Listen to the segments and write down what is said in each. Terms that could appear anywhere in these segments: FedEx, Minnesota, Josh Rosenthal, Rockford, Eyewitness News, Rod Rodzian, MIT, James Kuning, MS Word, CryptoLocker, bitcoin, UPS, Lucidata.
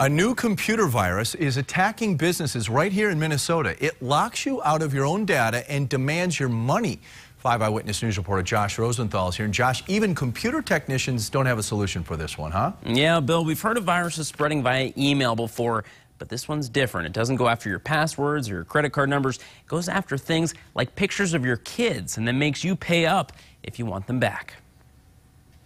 A new computer virus is attacking businesses right here in Minnesota. It locks you out of your own data and demands your money. 5 Eyewitness News reporter Josh Rosenthal is here. And Josh, even computer technicians don't have a solution for this one, huh? Yeah, Bill, we've heard of viruses spreading via email before, but this one's different. It doesn't go after your passwords or your credit card numbers. It goes after things like pictures of your kids and then makes you pay up if you want them back.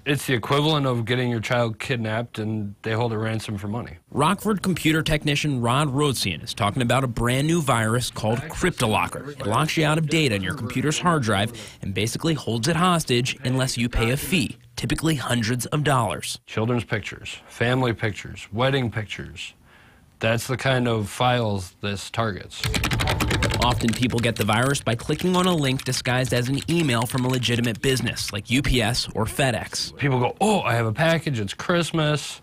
It's the equivalent of getting your child kidnapped and they hold a ransom for money. Rockford computer technician Rod Rodzian is talking about a brand new virus called CryptoLocker. It locks you out of data on your computer's hard drive and basically holds it hostage unless you pay a fee, typically hundreds of dollars. Children's pictures, family pictures, wedding pictures. That's the kind of files this targets. Often people get the virus by clicking on a link disguised as an email from a legitimate business, like UPS or FedEx. People go, oh, I have a package, it's Christmas,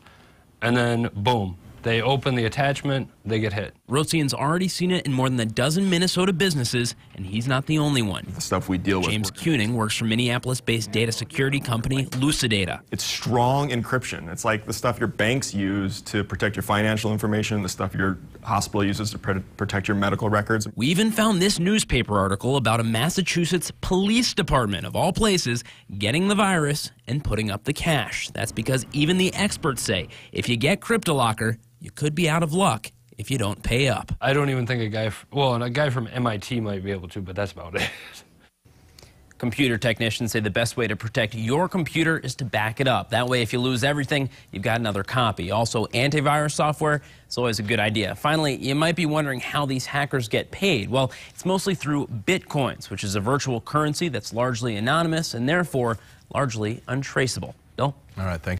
and then boom. They open the attachment, they get hit. Rodzian's already seen it in more than a dozen Minnesota businesses, and he's not the only one. The stuff we deal with. James Kuning works for Minneapolis-based data security company Lucidata. It's strong encryption. It's like the stuff your banks use to protect your financial information, the stuff your hospital uses to protect your medical records. We even found this newspaper article about a Massachusetts police department, of all places, getting the virus and putting up the cash. That's because even the experts say if you get CryptoLocker, you could be out of luck if you don't pay up. I don't even think a guy from MIT might be able to, but that's about it. Computer technicians say the best way to protect your computer is to back it up. That way, if you lose everything, you've got another copy. Also, antivirus software is always a good idea. Finally, you might be wondering how these hackers get paid. Well, it's mostly through bitcoins, which is a virtual currency that's largely anonymous and therefore largely untraceable. Bill? All right, thanks.